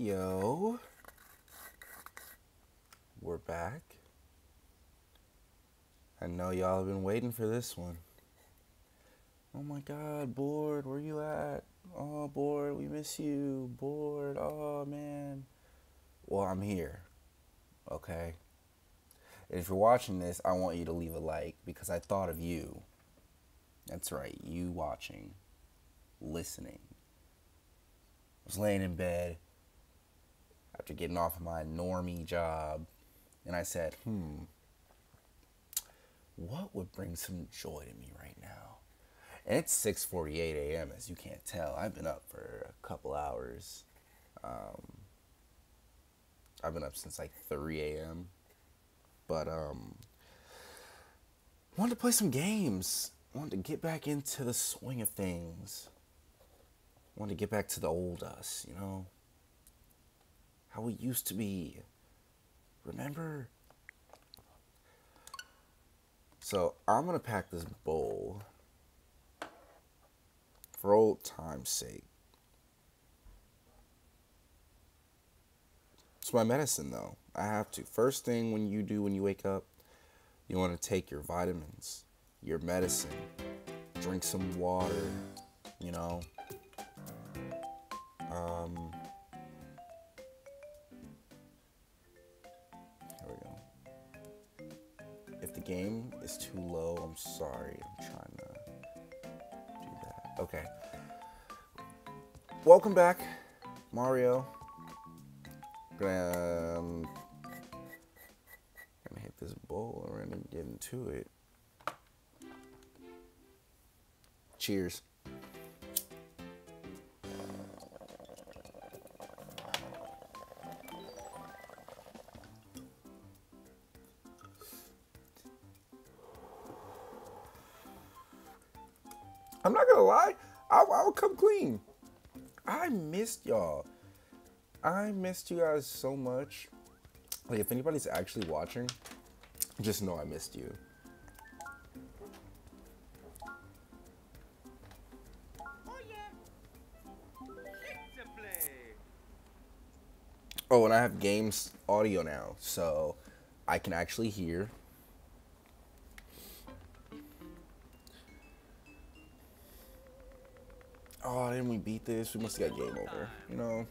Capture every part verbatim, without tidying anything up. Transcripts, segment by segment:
Yo, we're back. I know y'all have been waiting for this one. Oh my God, Board, where you at? Oh, Board, we miss you. Board, oh man. Well, I'm here, okay? And if you're watching this, I want you to leave a like because I thought of you. That's right, you watching, listening. I was laying in bed after getting off of my normie job, and I said, hmm, what would bring some joy to me right now? And it's six forty-eight a m as you can't tell. I've been up for a couple hours. Um, I've been up since like three a m But um, wanted to play some games. Wanted to get back into the swing of things. Wanted to get back to the old us, you know? How we used to be. Remember? So I'm gonna pack this bowl. For old time's sake. It's my medicine, though. I have to. First thing when you do when you wake up, you want to take your vitamins, your medicine, drink some water, you know. Um, here we go. If the game is too low, I'm sorry. I'm trying to. Okay. Welcome back, Mario. Um, I'm gonna hit this bowl and we're gonna get into it. Cheers. I'm not gonna lie, I, I will come clean. I missed y'all. I missed you guys so much. Like, if anybody's actually watching, just know I missed you. Oh, yeah. Oh, and I have games audio now, so I can actually hear. Oh, didn't we beat this? We must have got game over, you know?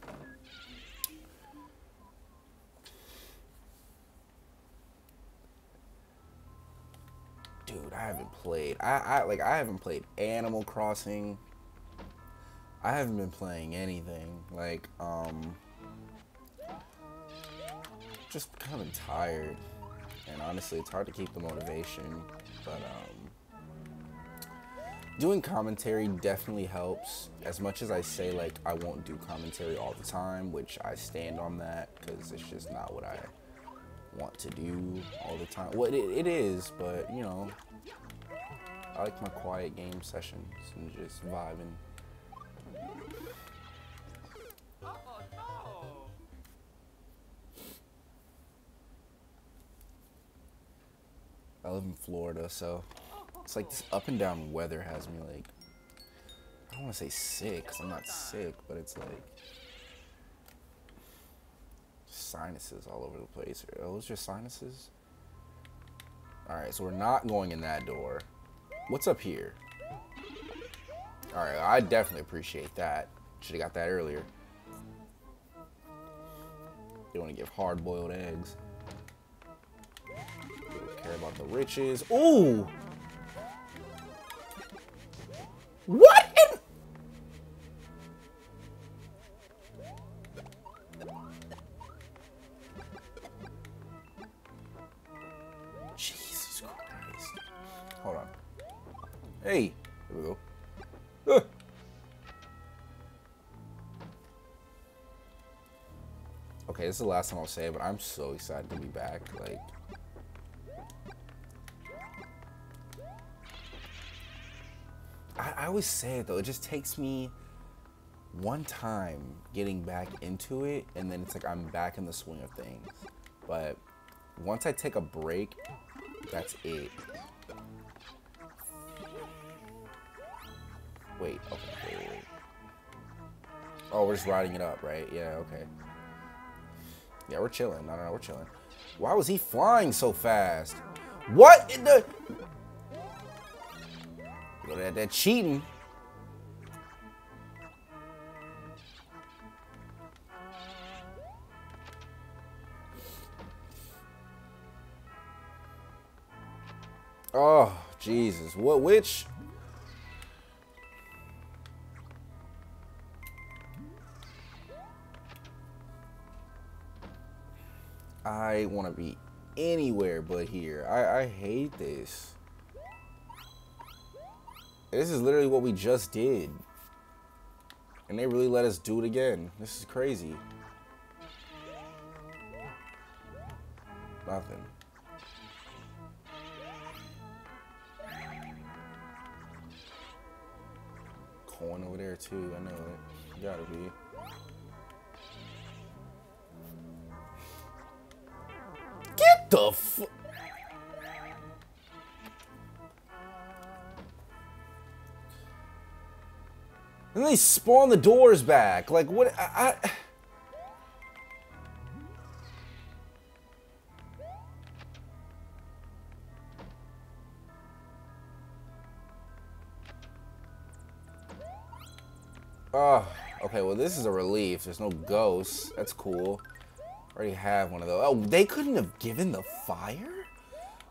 Dude, I haven't played. I, I like I haven't played Animal Crossing. I haven't been playing anything. Like, um just kind of tired. And honestly, it's hard to keep the motivation, but um doing commentary definitely helps. As much as I say, like, I won't do commentary all the time, which I stand on that, because it's just not what I want to do all the time. Well, it, it is, but, you know, I like my quiet game sessions and just vibing. I live in Florida, so... It's like this up and down weather has me like, I don't want to say sick, because I'm not sick, but it's like sinuses all over the place. Are those your sinuses? All right, so we're not going in that door. What's up here? All right, I definitely appreciate that. Should have got that earlier. You want to give hard-boiled eggs. Don't care about the riches. Ooh! What in? Jesus Christ. Hold on. Hey, here we go. Uh. Okay, this is the last time I'll say it, but I'm so excited to be back. Like, I always say it though, it just takes me one time getting back into it, and then it's like I'm back in the swing of things. But once I take a break, that's it. Wait, okay, wait, wait. Oh, we're just riding it up, right? Yeah, okay. Yeah, we're chilling. No, no, no, we're chilling. Why was he flying so fast? What in the... Look at that cheating. Oh, Jesus. What, which? I want to be anywhere but here. I, I hate this. This is literally what we just did. And they really let us do it again. This is crazy. Nothing. Coin over there too, I know it. Gotta be. Get the f- And they spawn the doors back. Like what? I, I Oh, okay, well this is a relief. There's no ghosts. That's cool. Already have one of those. Oh, they couldn't have given the fire?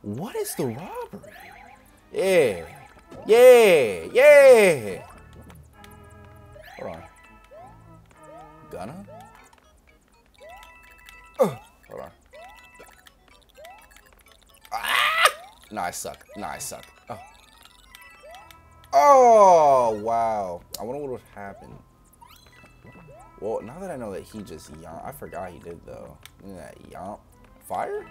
What is the robbery? Yeah. Yeah. Yeah. Hold on. Gonna? Ugh. Hold on. Ah! No, I suck. No, I suck. Oh. Oh, wow. I wonder what would happen. Well, now that I know that he just yomp. I forgot he did, though. Look at that yomp. Fire?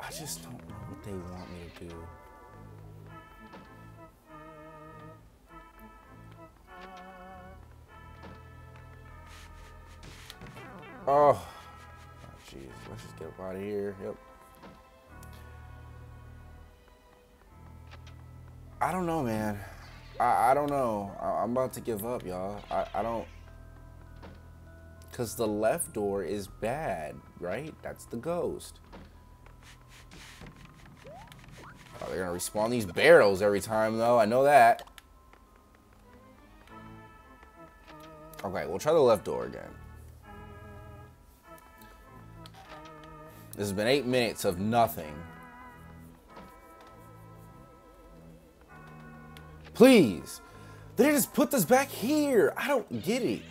I just don't know what they want me to do. Oh, jeez, oh, let's just get up out of here. Yep. I don't know, man. I, I don't know. I, I'm about to give up, y'all. I, I don't. Because the left door is bad, right? That's the ghost. Oh, they're going to respawn these barrels every time, though. I know that. Okay, we'll try the left door again. This has been eight minutes of nothing. Please. They just put this back here. I don't get it.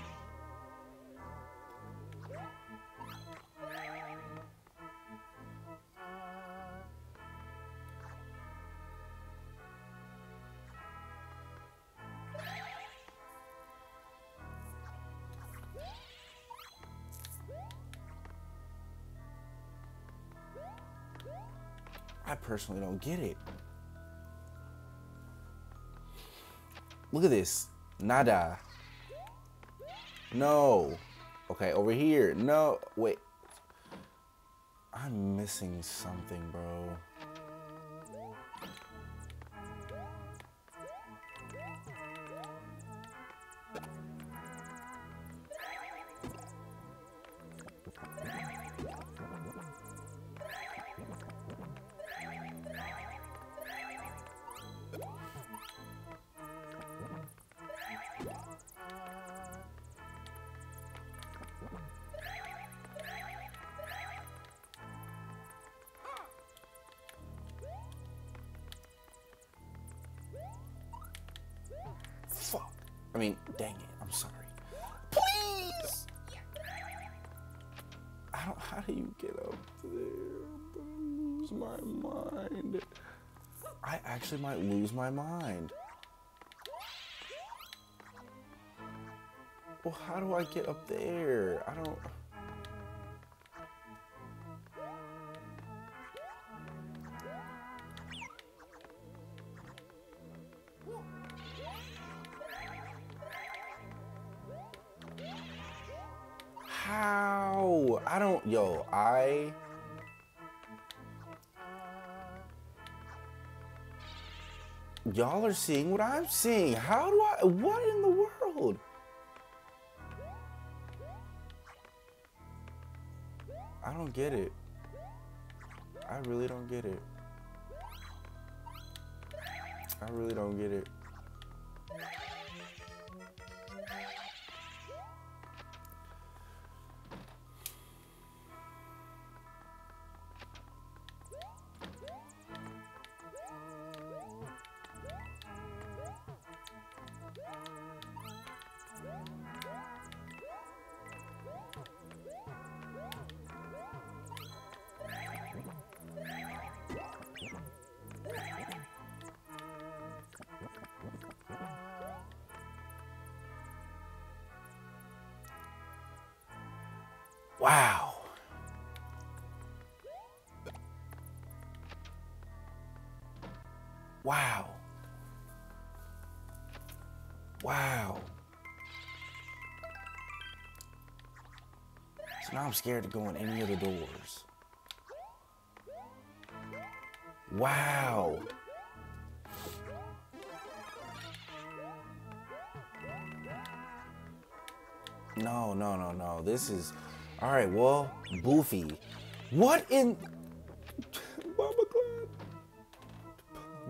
I personally don't get it. Look at this. Nada. No. Okay, over here. No. Wait. I'm missing something, bro. Fuck. I mean, dang it. I'm sorry. Please! I don't... How do you get up there? I'm gonna lose my mind. I actually might lose my mind. Well, how do I get up there? I don't... I I don't, yo, I... Y'all are seeing what I'm seeing. How do I, what in the world? I don't get it. I really don't get it. I really don't get it. Wow. Wow. Wow. So now I'm scared to go in any of the doors. Wow. No, no, no, no. This is... All right, well, Boofy. What in... Mama Clyde.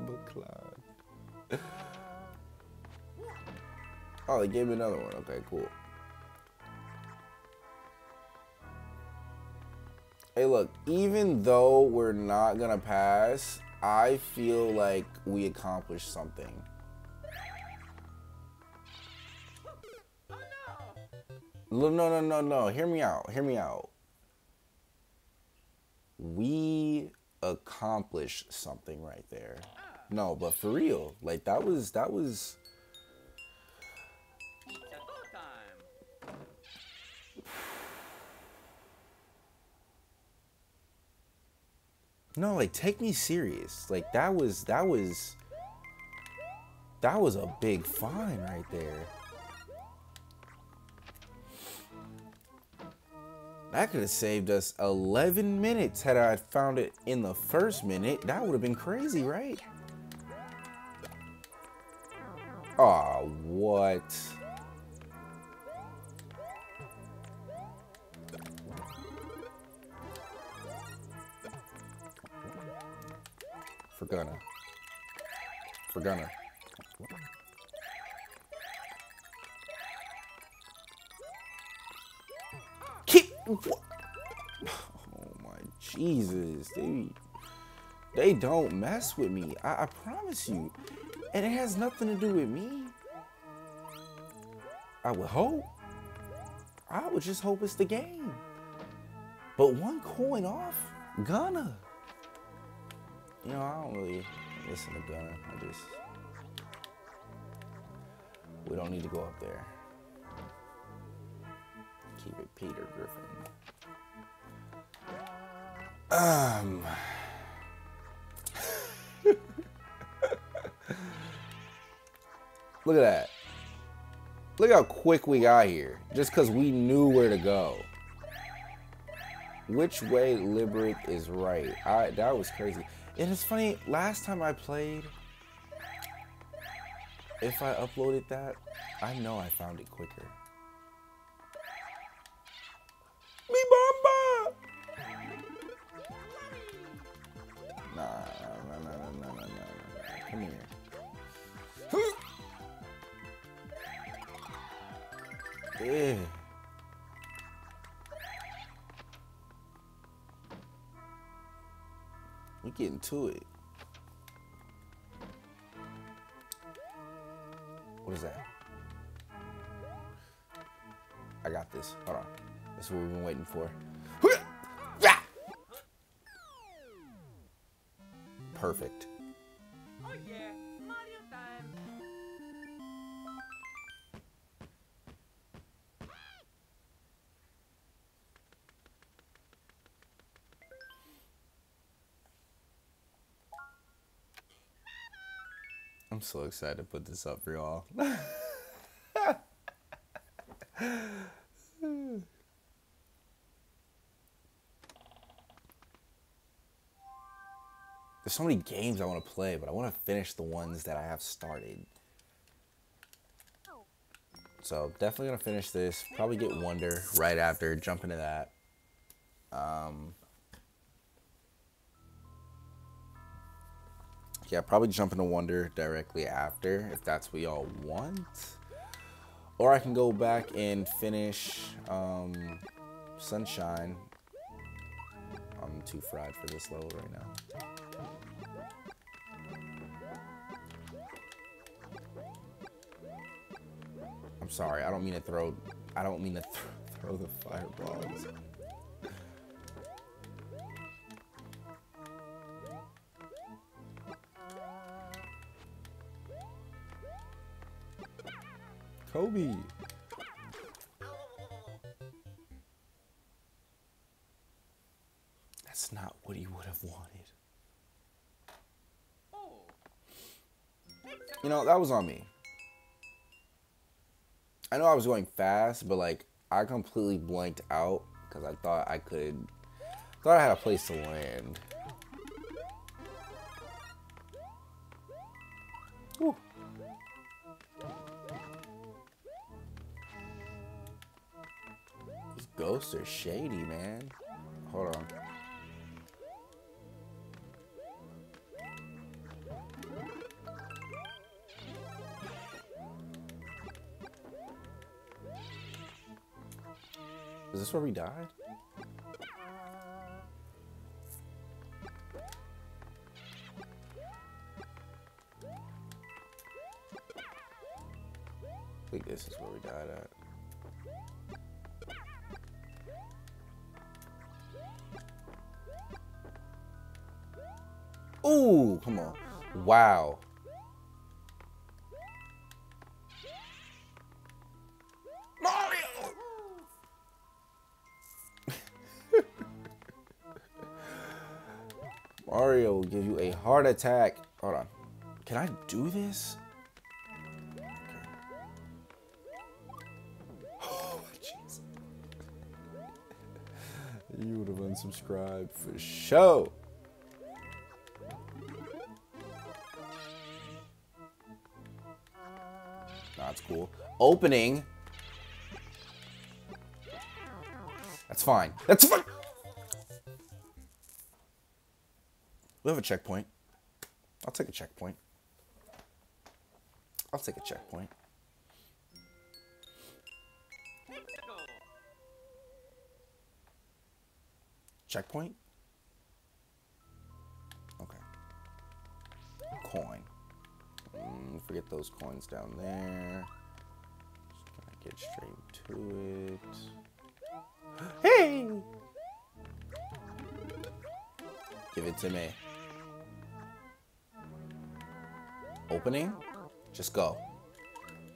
Mama Clyde. Oh, they gave me another one. Okay, cool. Hey, look, even though we're not gonna pass, I feel like we accomplished something. No, no, no, no, hear me out, hear me out. We accomplished something right there. No, but for real, like that was, that was. No, like take me serious. Like that was, that was, that was a big find right there. That could have saved us eleven minutes had I found it in the first minute. That would have been crazy, right? Aw, what? For Gunna. For Gunna. What? Oh my Jesus, they they don't mess with me. I, I promise you, and it has nothing to do with me. I would hope. I would just hope it's the game. But one coin off, Gunna. You know, I don't really listen to Gunna. I just we don't need to go up there. Keep it Peter Griffin. Um. Look at that. Look how quick we got here. Just because we knew where to go. Which way Liberick is right. I, that was crazy. And it's funny, last time I played, if I uploaded that, I know I found it quicker. Yeah. We're getting to it. What is that? I got this. Hold on. That's what we've been waiting for. Perfect. Oh yeah. Mario time. I'm so excited to put this up for y'all. There's so many games I want to play, but I want to finish the ones that I have started. So definitely gonna finish this. Probably get Wonder right after. Jump into that. Um, yeah, probably jump into Wonder directly after if that's what y'all want. Or I can go back and finish um, Sunshine. I'm too fried for this level right now. I'm sorry, I don't mean to throw, I don't mean to th throw the fireballs. Kobe! That's not what he would have wanted. You know, that was on me. I know I was going fast, but like I completely blanked out because I thought I could, thought I had a place to land. Ooh. These ghosts are shady, man. Hold on. Is this where we died? I think this is where we died at. Ooh, come on. Wow. Mario will give you a heart attack. Hold on. Can I do this? Oh, jeez. You would have unsubscribed for sure. That's cool. Opening. That's fine. That's fine. We have a checkpoint. I'll take a checkpoint. I'll take a checkpoint. Checkpoint? Okay. Coin. Mm, forget those coins down there. Just gonna get straight to it. Hey! Give it to me. Opening? Just go.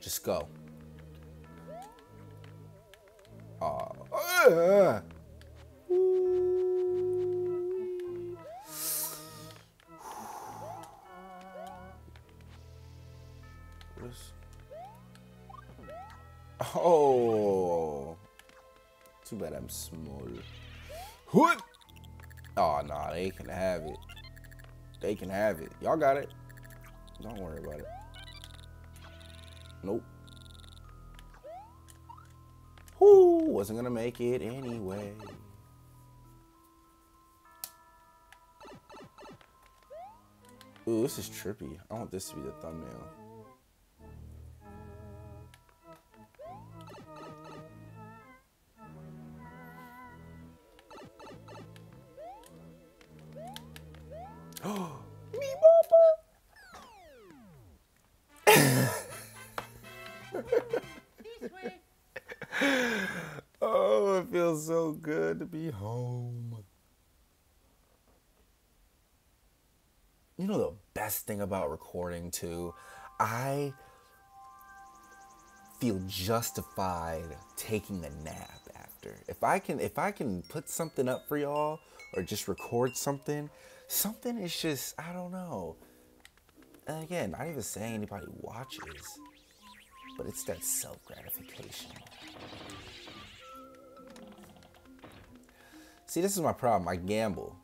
Just go. Oh. Uh. Oh. Too bad I'm small. What? Oh, nah, they can have it. They can have it. Y'all got it. Don't worry about it. Nope. Whoo, wasn't gonna make it anyway. Ooh, this is trippy. I want this to be the thumbnail. Oh, it feels so good to be home. You know the best thing about recording too? I feel justified taking a nap after. If I can if I can put something up for y'all or just record something, something is just, I don't know. And again, not even saying anybody watches. But it's that self-gratification. See, this is my problem. I gamble.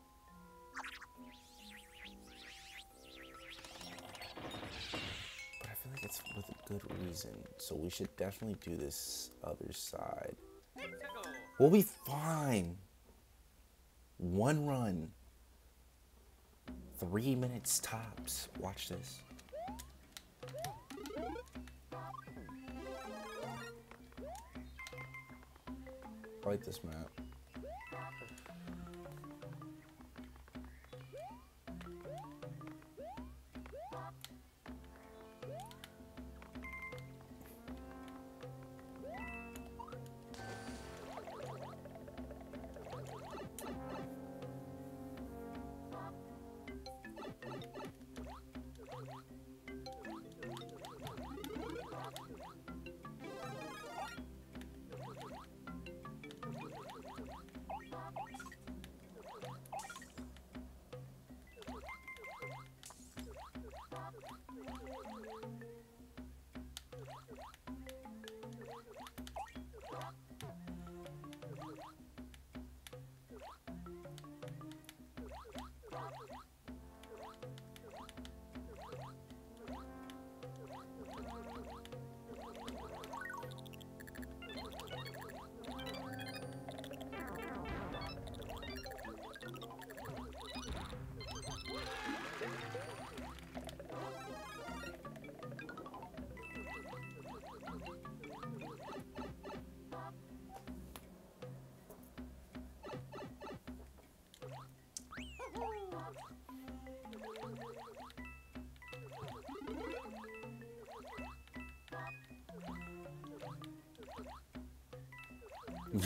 should definitely do this other side. We'll be fine. One run. Three minutes tops. Watch this. I like this map.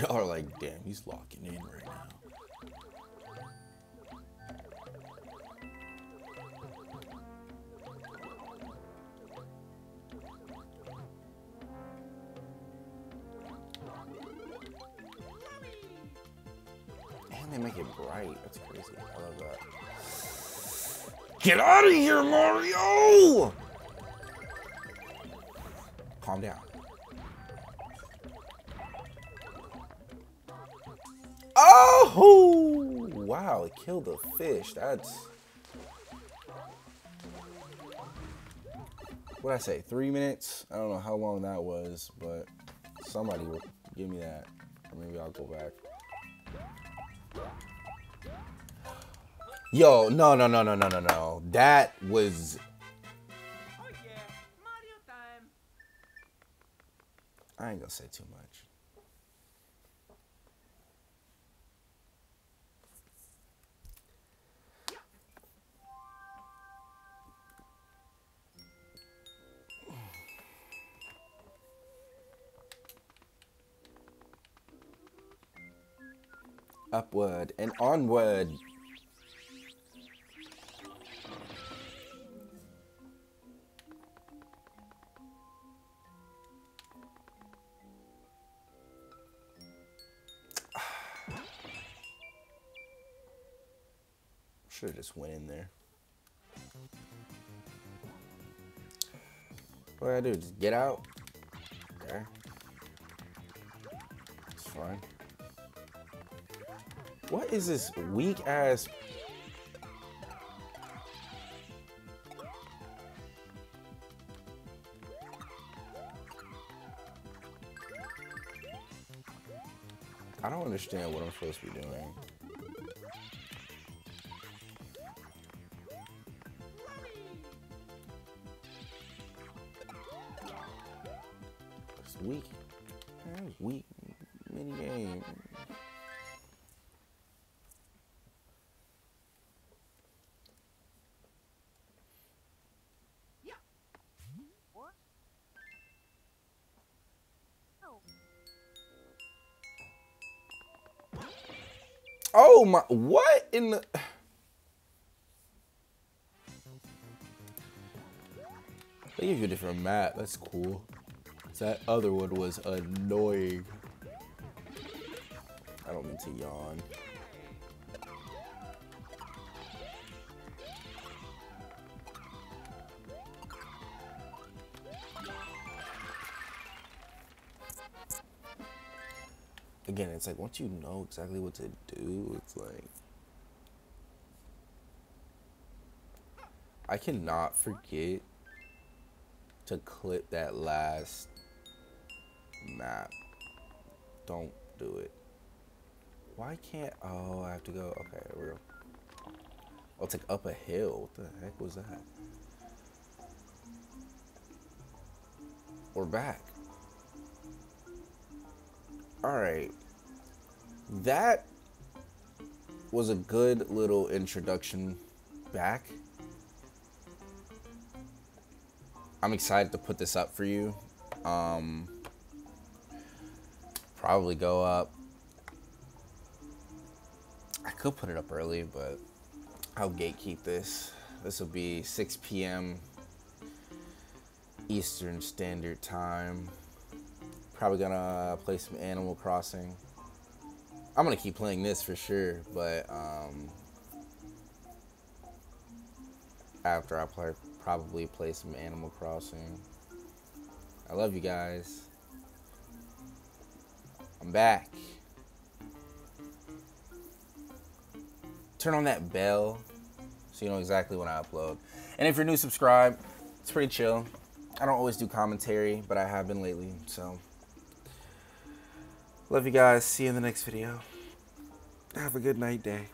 Y'all are like, damn, he's locking in right now. And they make it bright. That's crazy. I love that. Get out of here, Mario! Calm down. Oh, wow, it killed the fish. That's... What'd I say, three minutes? I don't know how long that was, but somebody will give me that. Or maybe I'll go back. Yo, no, no, no, no, no, no, no. That was... Oh, yeah. Mario time. I ain't gonna say too much. Upward and onward. Should have just went in there. What do I do? Just get out? There. It's fine. What is this weak ass? I don't understand what I'm supposed to be doing. It's weak. It's weak mini game. Oh my, what in the... They give you a different map, that's cool. That other one was annoying. I don't mean to yawn. Again, it's like once you know exactly what to do, it's like I cannot forget to clip that last map. Don't do it. Why can't... Oh, I have to go... Okay, there we go. I'll take up a hill. What the heck was that? We're back. Alright. That was a good little introduction back. I'm excited to put this up for you. Um, probably go up. I could put it up early, but I'll gatekeep this. This will be six P M Eastern Standard Time. Probably gonna play some Animal Crossing. I'm gonna keep playing this for sure, but um, after I play, probably play some Animal Crossing. I love you guys. I'm back. Turn on that bell so you know exactly when I upload. And if you're new, subscribe. It's pretty chill. I don't always do commentary, but I have been lately, so. Love you guys. See you in the next video. Have a good night, day.